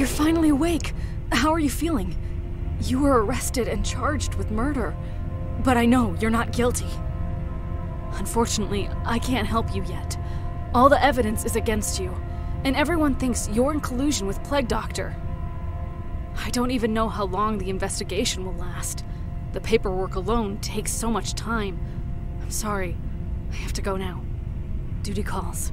You're finally awake. How are you feeling? You were arrested and charged with murder. But I know you're not guilty. Unfortunately, I can't help you yet. All the evidence is against you, and everyone thinks you're in collusion with Plague Doctor. I don't even know how long the investigation will last. The paperwork alone takes so much time. I'm sorry. I have to go now. Duty calls.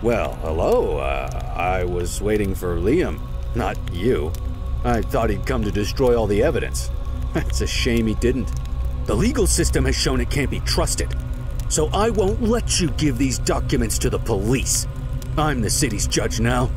Well, hello, I was waiting for Liam, not you. I thought he'd come to destroy all the evidence. It's a shame he didn't. The legal system has shown it can't be trusted, so I won't let you give these documents to the police. I'm the city's judge now.